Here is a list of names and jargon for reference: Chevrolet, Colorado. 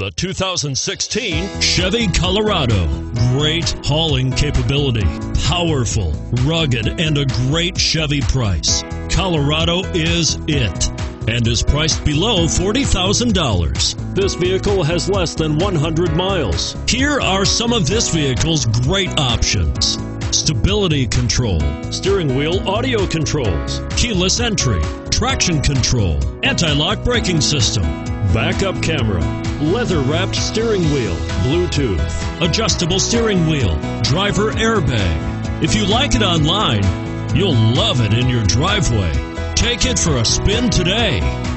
the 2016 Chevy Colorado. Great hauling capability, powerful, rugged, and a great Chevy price. Colorado is it, and is priced below $40,000. This vehicle has less than 100 miles. Here are some of this vehicle's great options: stability control, steering wheel audio controls, keyless entry, traction control, anti-lock braking system, backup camera, leather-wrapped steering wheel, Bluetooth, adjustable steering wheel, driver airbag. If you like it online, you'll love it in your driveway. Take it for a spin today.